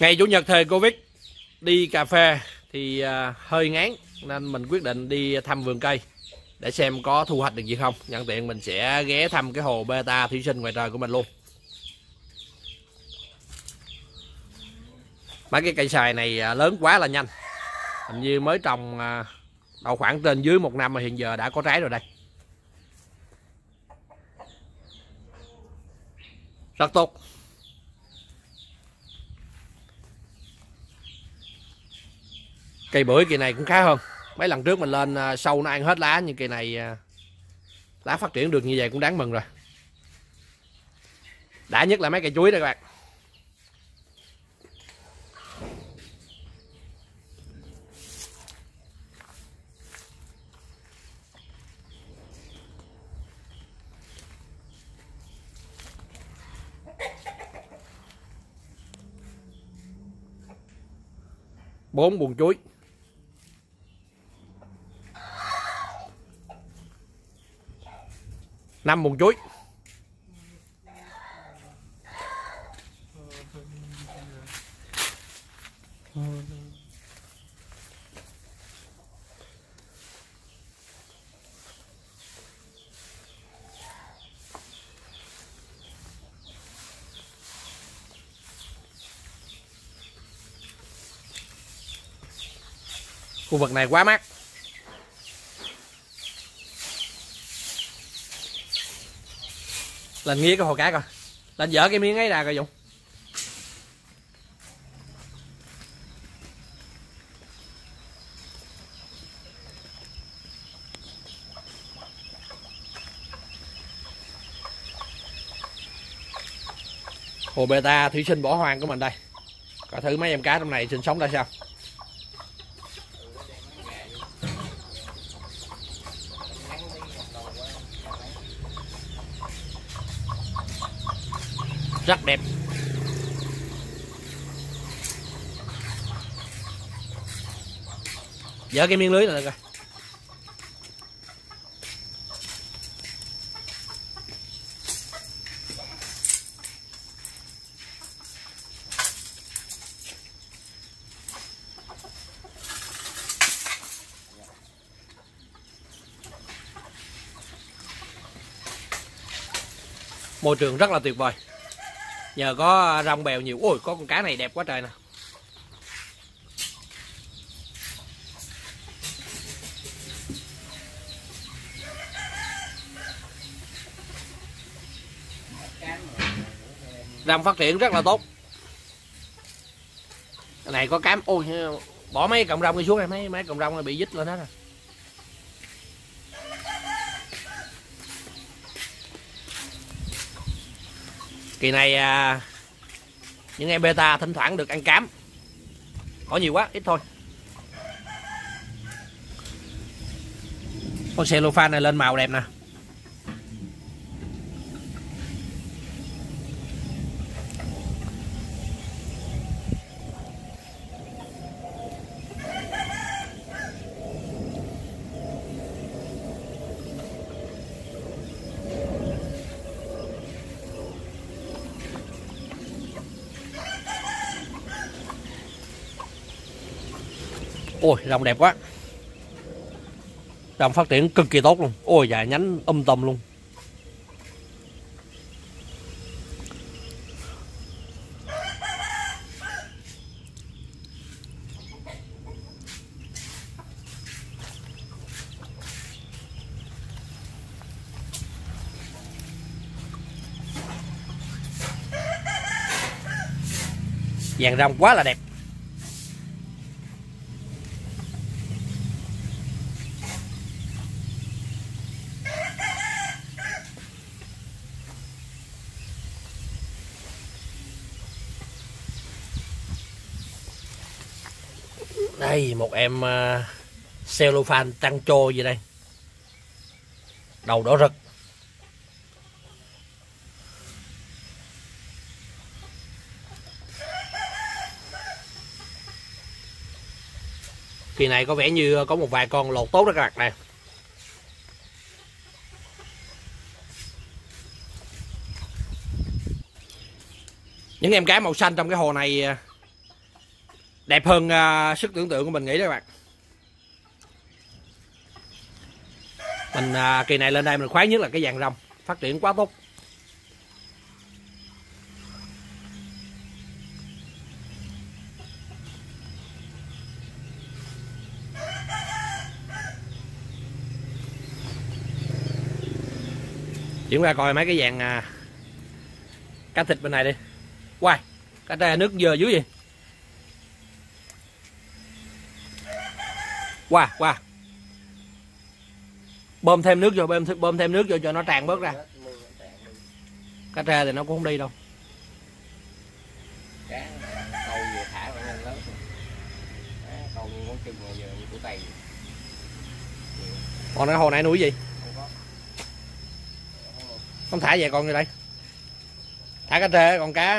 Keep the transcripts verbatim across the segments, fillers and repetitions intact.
Ngày Chủ nhật thời Covid đi cà phê thì hơi ngán, nên mình quyết định đi thăm vườn cây để xem có thu hoạch được gì không. Nhân tiện mình sẽ ghé thăm cái hồ beta thủy sinh ngoài trời của mình luôn. Mấy cái cây xoài này lớn quá là nhanh, hình như mới trồng đầu khoảng trên dưới một năm mà hiện giờ đã có trái rồi đây. Rất tốt. Cây bưởi kỳ này cũng khá hơn. Mấy lần trước mình lên sâu nó ăn hết lá, nhưng kỳ này lá phát triển được như vậy cũng đáng mừng rồi. Đã nhất là mấy cây chuối đây các bạn. Bốn buồng chuối. Năm buồng chuối. Khu vực này quá mát. Lên nghía cái hồ cá coi. Lên dỡ cái miếng ấy ra coi Dũng. Hồ beta thủy sinh bỏ hoang của mình đây. Coi thử mấy em cá trong này sinh sống ra sao. Rất đẹp. Dỡ cái miếng lưới này coi. Môi trường rất là tuyệt vời. Nhờ có rong bèo nhiều. Ôi, có con cá này đẹp quá trời nè. Rong phát triển rất là tốt. Cái này có cám. Ôi, bỏ mấy cọng rong đi xuống này. Mấy, mấy cọng rong này bị dít lên hết rồi. Kỳ này những em beta thỉnh thoảng được ăn cám. Có nhiều quá, ít thôi. Con cellophane này lên màu đẹp nè. Ôi, rồng đẹp quá. Rồng phát triển cực kỳ tốt luôn. Ôi dạ, nhánh um tùm luôn. Vàng rồng quá là đẹp. Đây, một em uh, cellophane tăng trô gì đây. Đầu đỏ rực. Kỳ này có vẻ như có một vài con lột tốt đó các bạn này. Những em cá màu xanh trong cái hồ này đẹp hơn uh, sức tưởng tượng của mình nghĩ đó các bạn. Mình uh, kỳ này lên đây mình khoái nhất là cái vàng rồng, phát triển quá tốt. Chuyển qua coi mấy cái vàng à, cá thịt bên này đi. Wow, cá tra nước dơ dưới gì. Wow, wow. Bơm thêm nước vô, bơm, bơm thêm nước vô cho nó tràn bớt ra. Cá tra thì nó cũng không đi đâu. Còn cái hồ nãy nuôi gì? Không thả về con gì đây? Thả cá trê, còn cá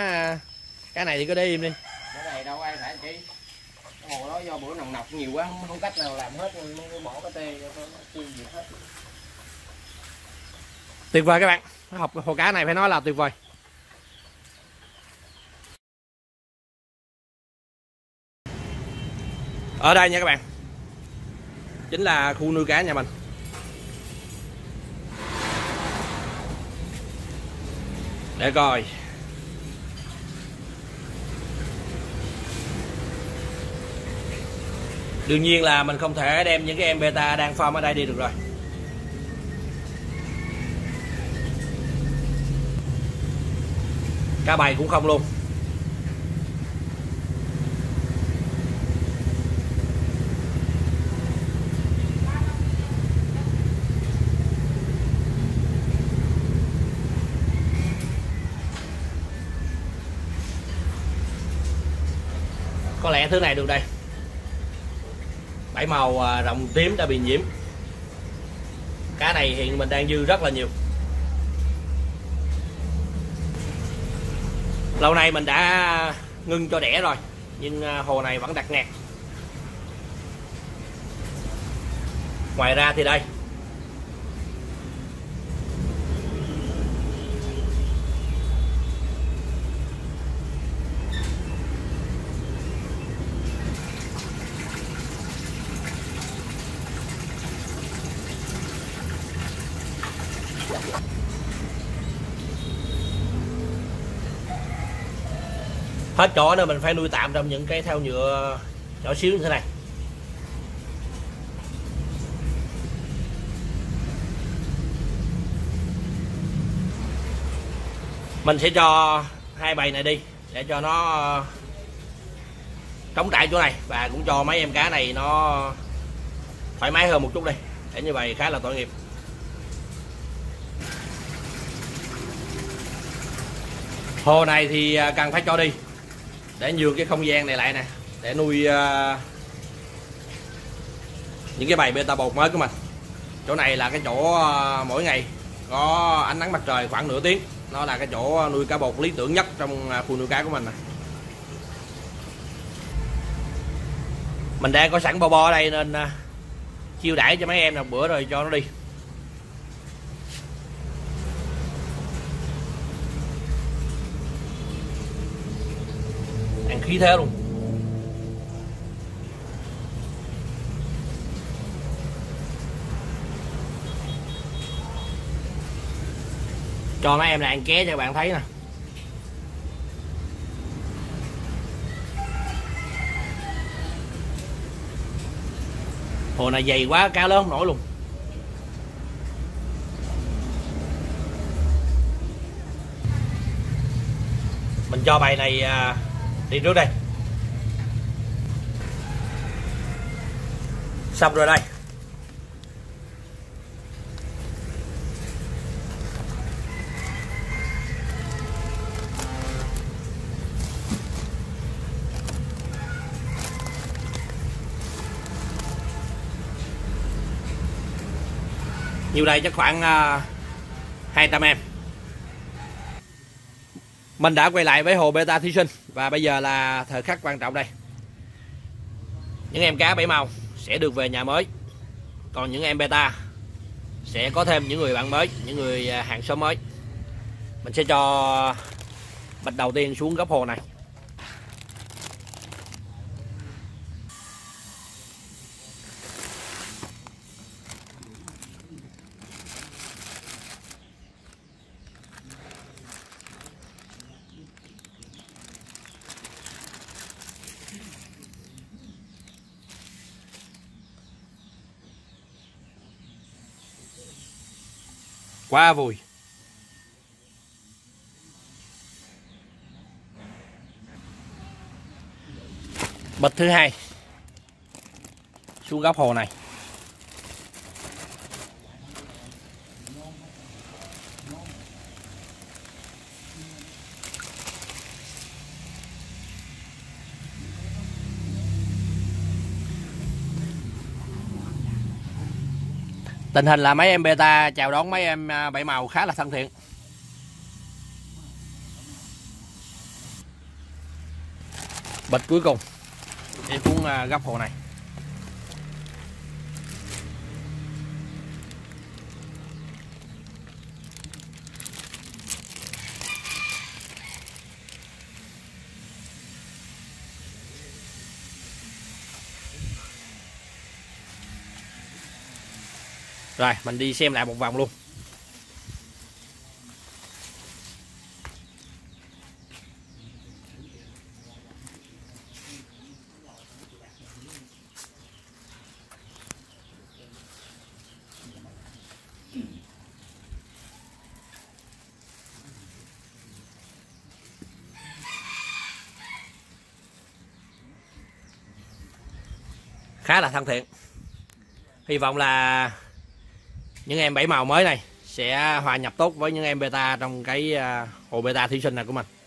cá này thì cứ để im đi. Cái này đâu ai thả chị. Cái hồ đó do bữa nồng nọc nhiều quá, không cách nào làm hết, mình bỏ cá trê cho nó quy diệt hết. Tuyệt vời các bạn, học hồ cá này phải nói là tuyệt vời. Ở đây nha các bạn, chính là khu nuôi cá nhà mình. Để coi. Đương nhiên là mình không thể đem những cái em beta đang farm ở đây đi được rồi. Cá bầy cũng không luôn. Có lẽ thứ này được đây. Bảy màu rồng tím đã bị nhiễm. Cá này hiện mình đang dư rất là nhiều. Lâu nay mình đã ngưng cho đẻ rồi, nhưng hồ này vẫn đặt nạt. Ngoài ra thì đây, hết chỗ nên mình phải nuôi tạm trong những cái thao nhựa nhỏ xíu như thế này. Mình sẽ cho hai bầy này đi để cho nó trống trải chỗ này, và cũng cho mấy em cá này nó thoải mái hơn một chút đi, để như vậy khá là tội nghiệp. Hồ này thì cần phải cho đi để nhường cái không gian này lại nè, để nuôi uh, những cái bầy beta bột mới của mình. Chỗ này là cái chỗ uh, mỗi ngày có ánh nắng mặt trời khoảng nửa tiếng, nó là cái chỗ nuôi cá bột lý tưởng nhất trong khu nuôi cá của mình nè. Mình đang có sẵn bo bo ở đây nên uh, chiêu đãi cho mấy em một bữa rồi cho nó đi. Khí thế luôn. Cho mấy em này ăn ké cho các bạn thấy nè. Hồ này dày quá cá lớn không nổi luôn. Mình cho bài này à, đi trước đây. Xong rồi đây. Nhiều đây chắc khoảng uh, hai trăm em. Mình đã quay lại với hồ beta thí sinh, và bây giờ là thời khắc quan trọng đây. Những em cá bảy màu sẽ được về nhà mới, còn những em beta sẽ có thêm những người bạn mới, những người hàng xóm mới. Mình sẽ cho bạch đầu tiên xuống góc hồ này. quá vui. Bịch thứ hai xuống góc hồ này. Tình hình là mấy em beta chào đón mấy em bảy màu khá là thân thiện. Bịch cuối cùng em cũng gấp hồ này. Rồi mình đi xem lại một vòng luôn. Khá là thân thiện. Hy vọng là những em bảy màu mới này sẽ hòa nhập tốt với những em beta trong cái hồ beta thí sinh này của mình.